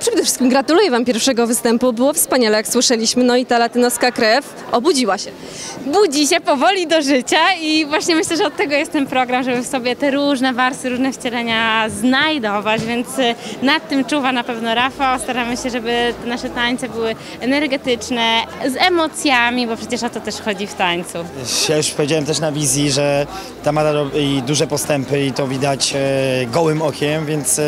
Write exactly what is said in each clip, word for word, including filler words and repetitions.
Przede wszystkim gratuluję Wam pierwszego występu, było wspaniale, jak słyszeliśmy, no i ta latynoska krew obudziła się. Budzi się powoli do życia i właśnie myślę, że od tego jest ten program, żeby w sobie te różne warstwy, różne wcielenia znajdować, więc nad tym czuwa na pewno Rafał. Staramy się, żeby te nasze tańce były energetyczne, z emocjami, bo przecież o to też chodzi w tańcu. Ja już powiedziałem też na wizji, że Tamara robi duże postępy i to widać gołym okiem, więc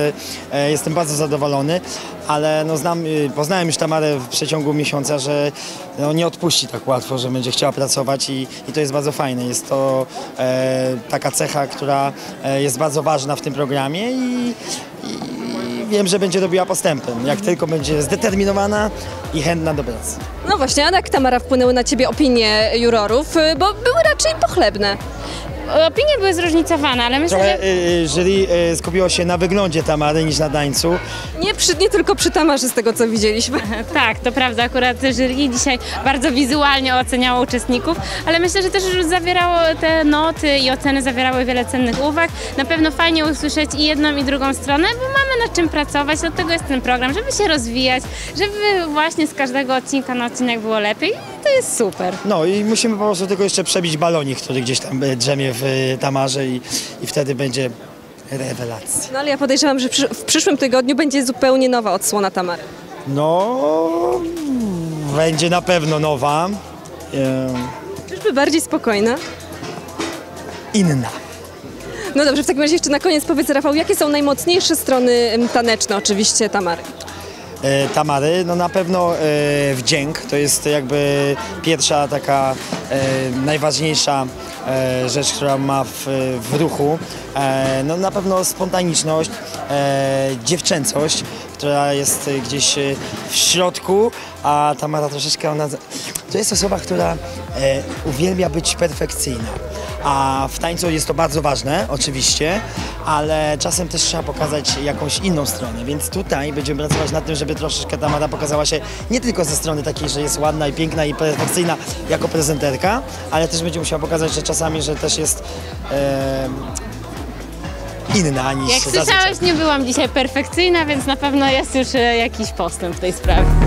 jestem bardzo zadowolony. Ale no znam, poznałem już Tamarę w przeciągu miesiąca, że no nie odpuści tak łatwo, że będzie chciała pracować i, i to jest bardzo fajne. Jest to e, taka cecha, która jest bardzo ważna w tym programie i, i wiem, że będzie robiła postępy, jak tylko będzie zdeterminowana i chętna do pracy. No właśnie, a jak Tamara wpłynęły na Ciebie opinie jurorów, bo były raczej pochlebne? Opinie były zróżnicowane, ale myślę, Trochę, że... Y, jury y, skupiło się na wyglądzie Tamary niż na tańcu. Nie, przy, nie tylko przy Tamarze, z tego co widzieliśmy. Tak, to prawda, akurat jury dzisiaj bardzo wizualnie oceniało uczestników, ale myślę, że też już zawierało te noty i oceny zawierały wiele cennych uwag. Na pewno fajnie usłyszeć i jedną i drugą stronę, bo mamy nad czym pracować, do tego jest ten program, żeby się rozwijać, żeby właśnie z każdego odcinka na odcinek było lepiej. To jest super. No i musimy po prostu tylko jeszcze przebić balonik, który gdzieś tam drzemie w Tamarze i, i wtedy będzie rewelacja. No ale ja podejrzewam, że w przyszłym tygodniu będzie zupełnie nowa odsłona Tamary. No, będzie na pewno nowa. Czyżby bardziej spokojna? Inna. No dobrze, w takim razie jeszcze na koniec powiedz, Rafał, jakie są najmocniejsze strony taneczne oczywiście Tamary? Tamary, no na pewno e, wdzięk, to jest jakby pierwsza taka e, najważniejsza e, rzecz, która ma w, w ruchu, e, no na pewno spontaniczność, e, dziewczęcość, która jest gdzieś w środku, a Tamara troszeczkę, ona, to jest osoba, która e, uwielbia być perfekcyjna. A w tańcu jest to bardzo ważne, oczywiście, ale czasem też trzeba pokazać jakąś inną stronę, więc tutaj będziemy pracować nad tym, żeby troszeczkę Tamara pokazała się nie tylko ze strony takiej, że jest ładna i piękna i perfekcyjna jako prezenterka, ale też będzie musiała pokazać, że czasami, że też jest... Ee... inna niż zazwyczaj. Jak słyszałeś, nie byłam dzisiaj perfekcyjna, więc na pewno jest już jakiś postęp w tej sprawie.